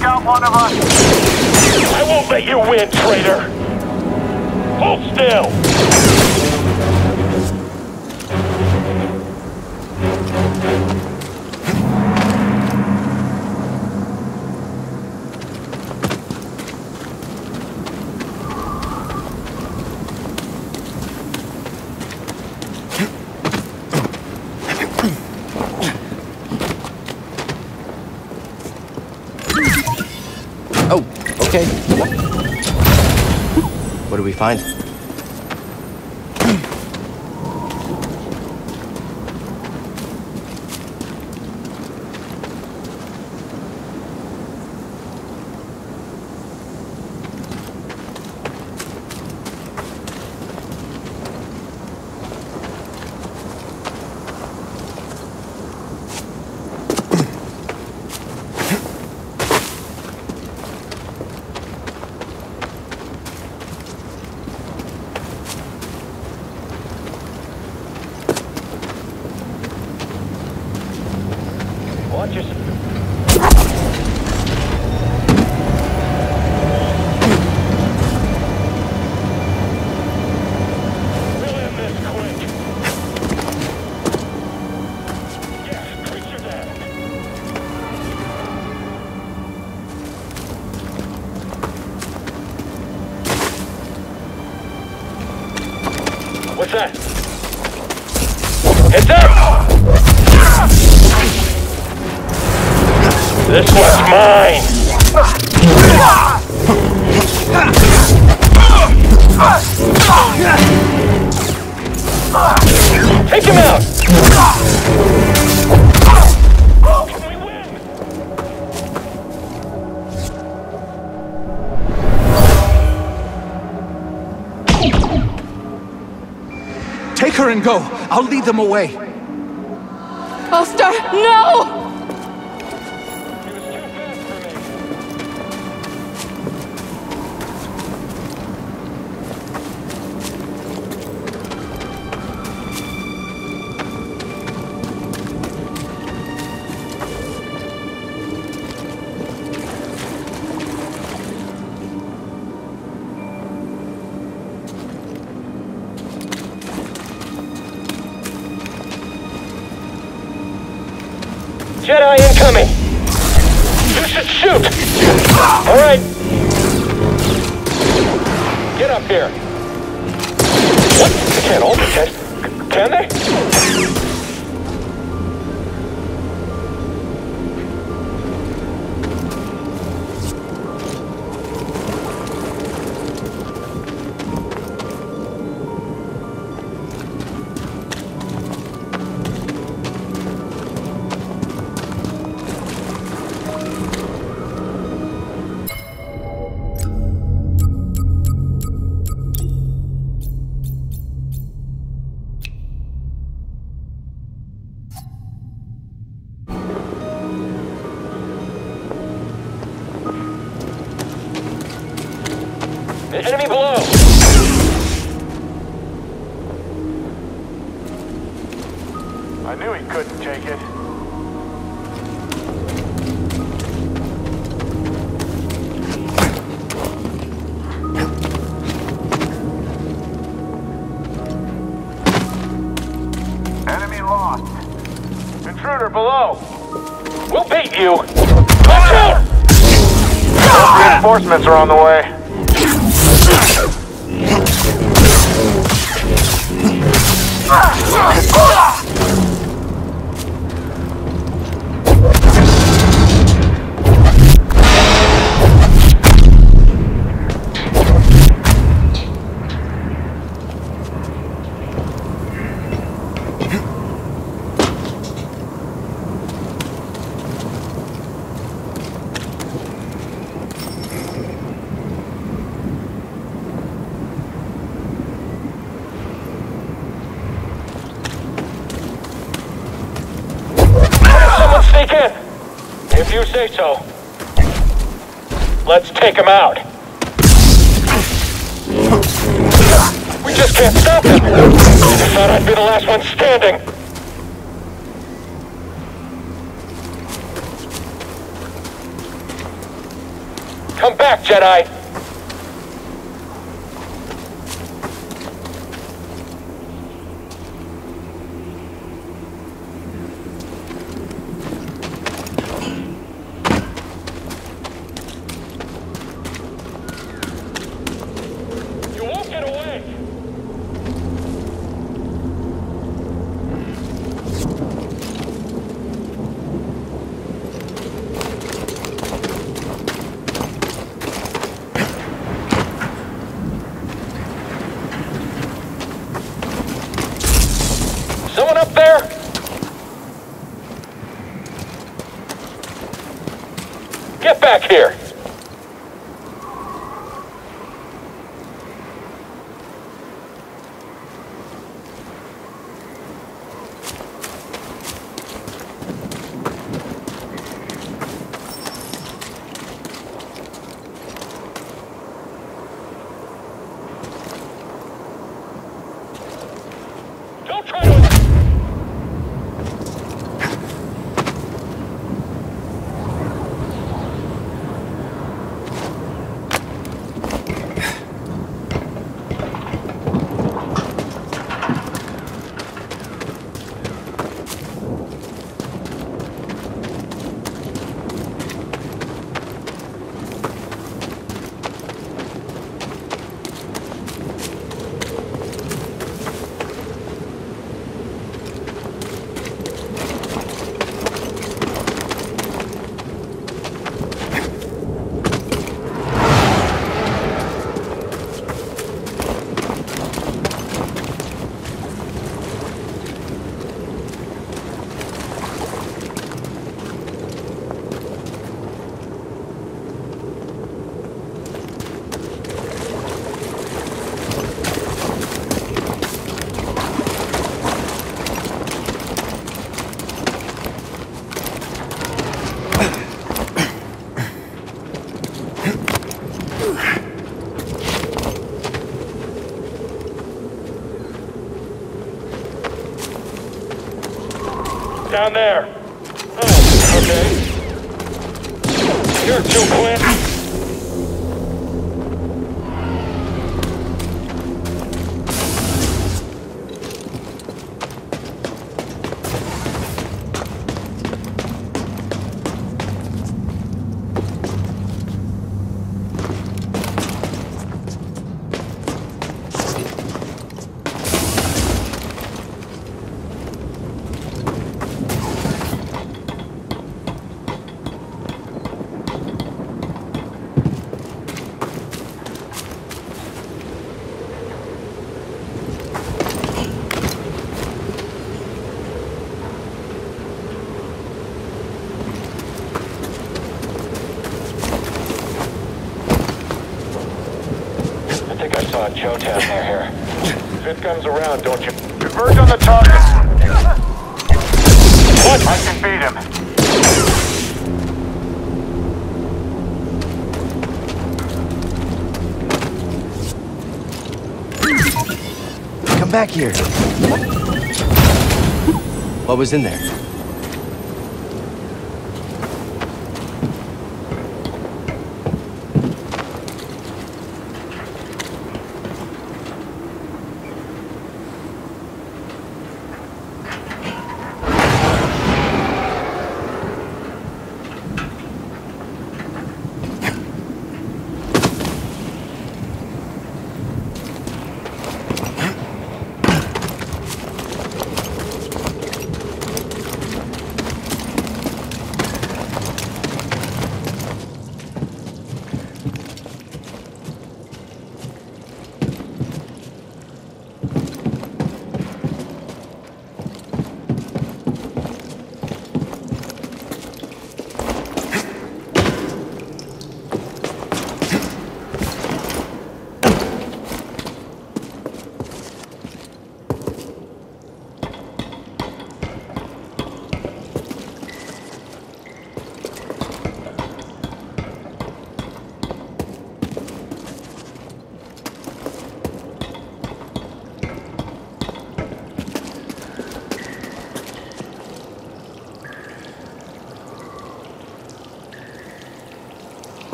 knock out one of us. I won't let you win, traitor. Hold still. Okay, what do we find? Heads up! This one's mine! Take him out! Can we win? Take her and go! I'll lead them away. Oster, no! It was too fast. Jedi incoming! You should shoot! Alright! Get up here! What? They can't hold the test, can they? Enemy below! I knew he couldn't take it. Enemy lost. Intruder below! We'll beat you! Watch out! Reinforcements are on the way. If you say so, let's take him out. We just can't stop him. I thought I'd be the last one standing. Come back, Jedi! Someone up there? Get back here! Don't try to... Down there. Oh, okay. You're too quick. I saw Joe down there here. Fifth comes around, don't you? Converge on the target. What? I can beat him. Come back here. What was in there?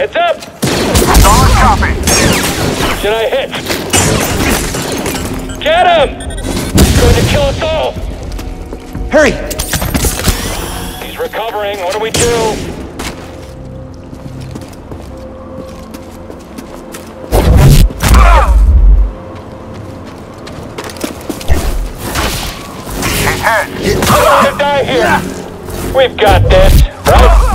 Heads up! Solid copy. Should I hit? Get him! He's going to kill us all! Hurry! He's recovering. What do we do? He's gonna die here. We've got this, right?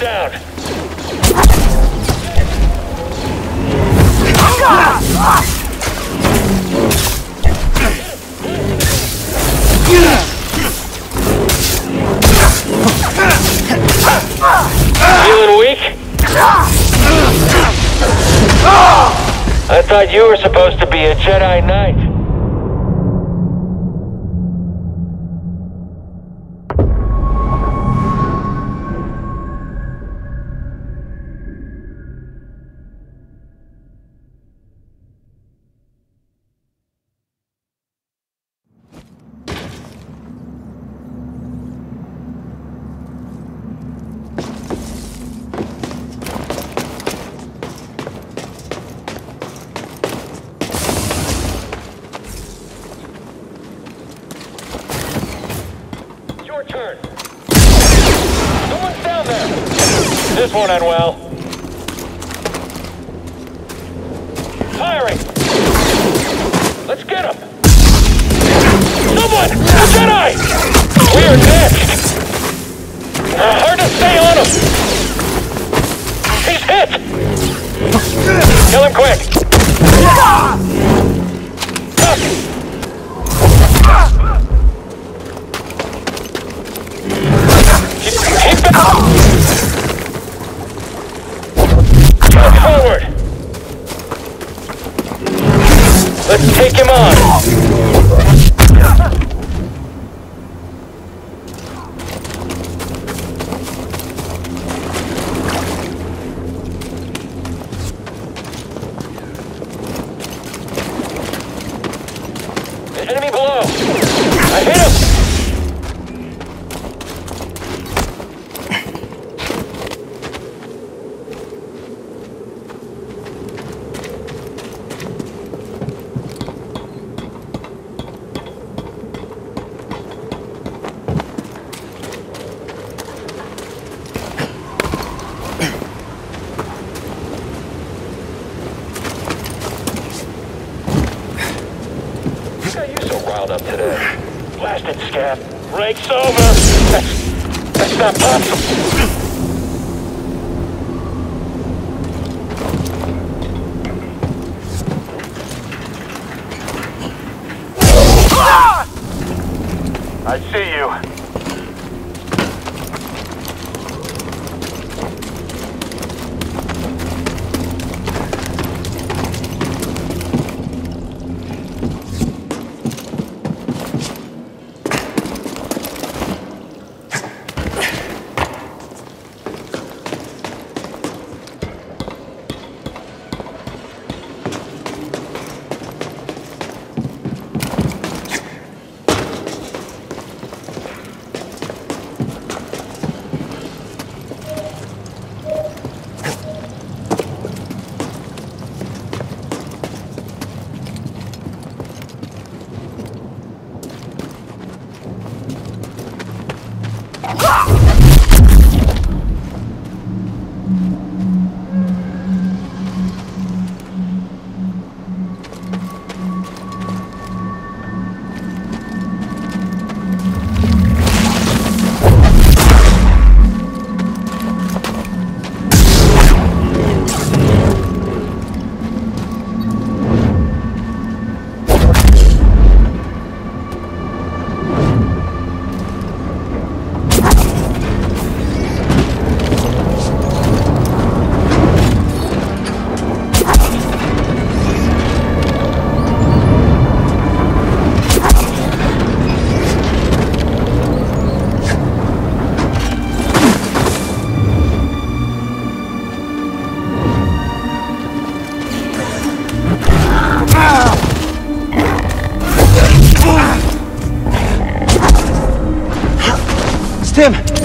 Down. I thought you were supposed to be a Jedi Knight. Turn. Someone's down there. This won't end well. Firing. Let's get him. Someone! A Jedi! We are next. Hard to stay on him. He's hit. Kill him quick. Fuck. Forward! Let's take him on! The enemy below! I hit him! Up today. Blasted scab. Break's over. That's not possible. Ah! I see him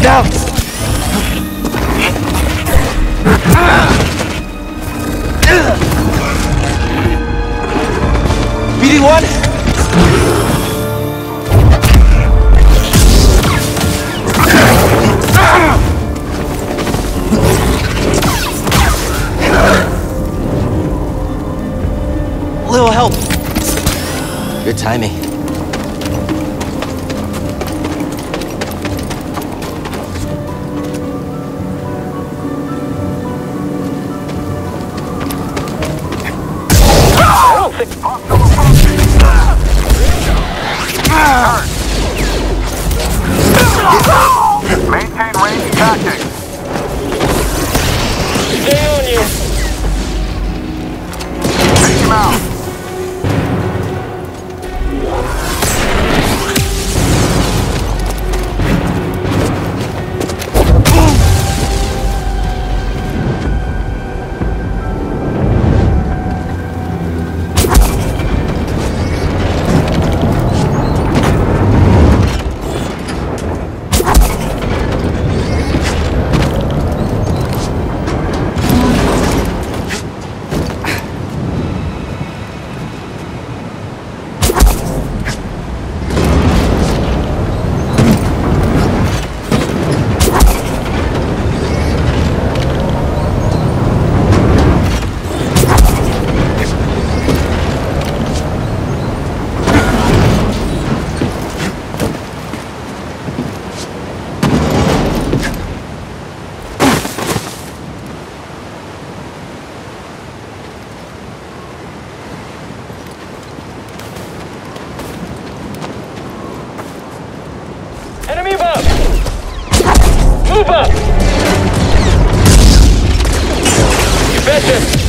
down. BD-1. Little help. Good timing. Maintain range tactics. Stay on you. Keep up! You betcha!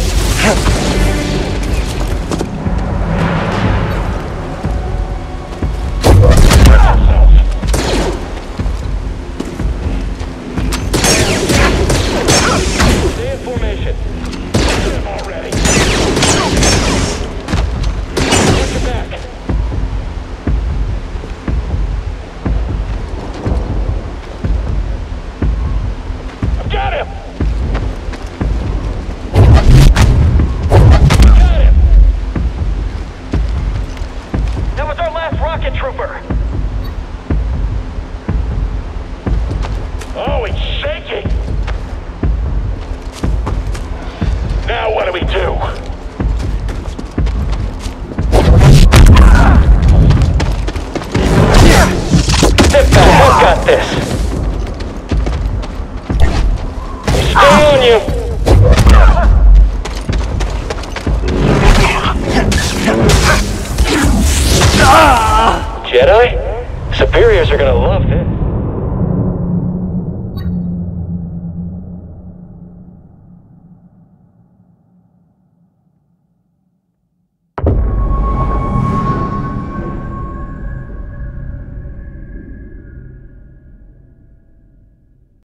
Jedi? Superiors are gonna love this.